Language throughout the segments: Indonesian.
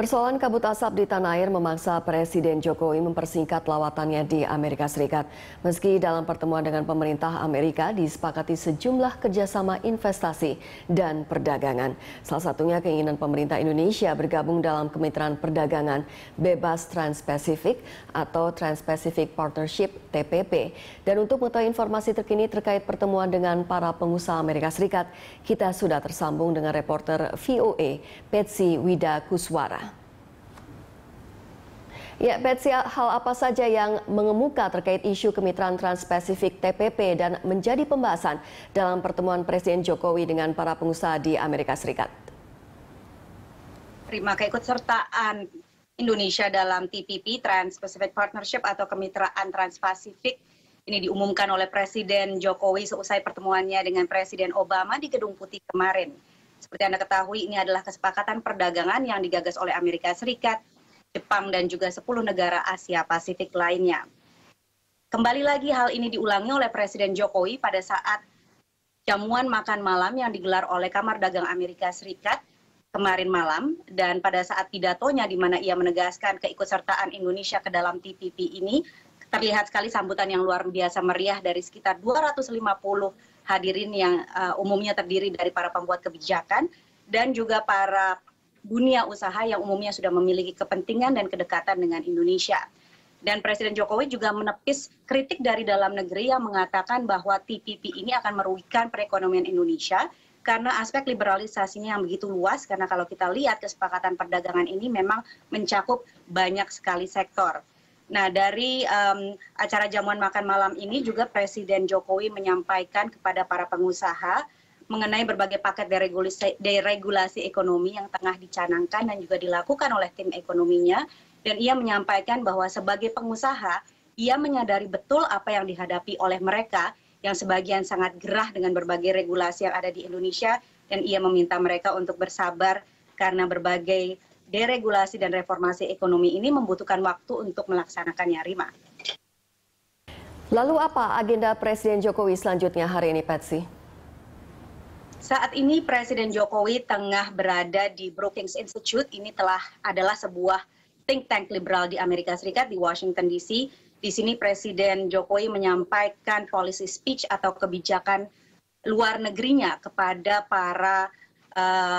Persoalan kabut asap di tanah air memaksa Presiden Jokowi mempersingkat lawatannya di Amerika Serikat. Meski dalam pertemuan dengan pemerintah Amerika disepakati sejumlah kerjasama investasi dan perdagangan. Salah satunya keinginan pemerintah Indonesia bergabung dalam Kemitraan Perdagangan Bebas Trans-Pacific atau Trans-Pacific Partnership TPP. Dan untuk mengetahui informasi terkini terkait pertemuan dengan para pengusaha Amerika Serikat, kita sudah tersambung dengan reporter VOA, Betsy Widakuswara. Ya, Betsy, hal apa saja yang mengemuka terkait isu kemitraan Trans-Pacific TPP dan menjadi pembahasan dalam pertemuan Presiden Jokowi dengan para pengusaha di Amerika Serikat? Terima keikutsertaan Indonesia dalam TPP, Trans-Pacific Partnership atau Kemitraan Trans-Pacific, ini diumumkan oleh Presiden Jokowi seusai pertemuannya dengan Presiden Obama di Gedung Putih kemarin. Seperti Anda ketahui, ini adalah kesepakatan perdagangan yang digagas oleh Amerika Serikat, Jepang, dan juga 10 negara Asia Pasifik lainnya. Kembali lagi hal ini diulangi oleh Presiden Jokowi pada saat jamuan makan malam yang digelar oleh Kamar Dagang Amerika Serikat kemarin malam, dan pada saat pidatonya di mana ia menegaskan keikutsertaan Indonesia ke dalam TPP ini, terlihat sekali sambutan yang luar biasa meriah dari sekitar 250 hadirin yang umumnya terdiri dari para pembuat kebijakan dan juga para dunia usaha yang umumnya sudah memiliki kepentingan dan kedekatan dengan Indonesia. Dan Presiden Jokowi juga menepis kritik dari dalam negeri yang mengatakan bahwa TPP ini akan merugikan perekonomian Indonesia karena aspek liberalisasinya yang begitu luas, karena kalau kita lihat kesepakatan perdagangan ini memang mencakup banyak sekali sektor. Nah, dari acara jamuan makan malam ini juga Presiden Jokowi menyampaikan kepada para pengusaha mengenai berbagai paket deregulasi ekonomi yang tengah dicanangkan dan juga dilakukan oleh tim ekonominya. Dan ia menyampaikan bahwa sebagai pengusaha, ia menyadari betul apa yang dihadapi oleh mereka yang sebagian sangat gerah dengan berbagai regulasi yang ada di Indonesia, dan ia meminta mereka untuk bersabar karena berbagai deregulasi dan reformasi ekonomi ini membutuhkan waktu untuk melaksanakannya. Rima. Lalu apa agenda Presiden Jokowi selanjutnya hari ini, Patsy? Saat ini Presiden Jokowi tengah berada di Brookings Institute. Ini adalah sebuah think tank liberal di Amerika Serikat di Washington DC. Di sini Presiden Jokowi menyampaikan policy speech atau kebijakan luar negerinya kepada para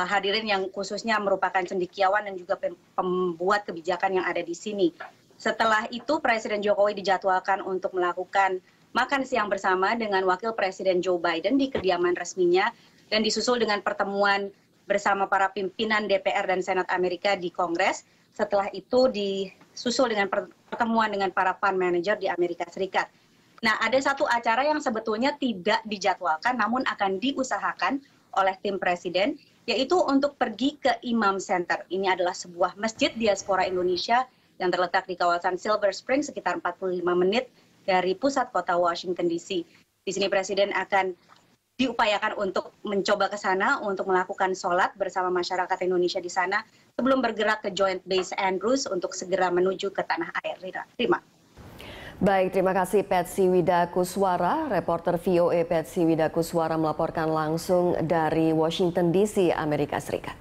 hadirin yang khususnya merupakan cendekiawan dan juga pembuat kebijakan yang ada di sini. Setelah itu Presiden Jokowi dijadwalkan untuk melakukan makan siang bersama dengan Wakil Presiden Joe Biden di kediaman resminya, dan disusul dengan pertemuan bersama para pimpinan DPR dan Senat Amerika di Kongres. Setelah itu disusul dengan pertemuan dengan para fund manager di Amerika Serikat. Nah, ada satu acara yang sebetulnya tidak dijadwalkan namun akan diusahakan oleh tim Presiden, yaitu untuk pergi ke IMAAM Center. Ini adalah sebuah masjid diaspora Indonesia yang terletak di kawasan Silver Spring sekitar 45 menit dari pusat kota Washington DC. Di sini Presiden akan diupayakan untuk mencoba ke sana untuk melakukan sholat bersama masyarakat Indonesia di sana sebelum bergerak ke Joint Base Andrews untuk segera menuju ke tanah air. Rima. Baik, terima kasih Patsy Widakuswara. Reporter VOA Patsy Widakuswara melaporkan langsung dari Washington DC, Amerika Serikat.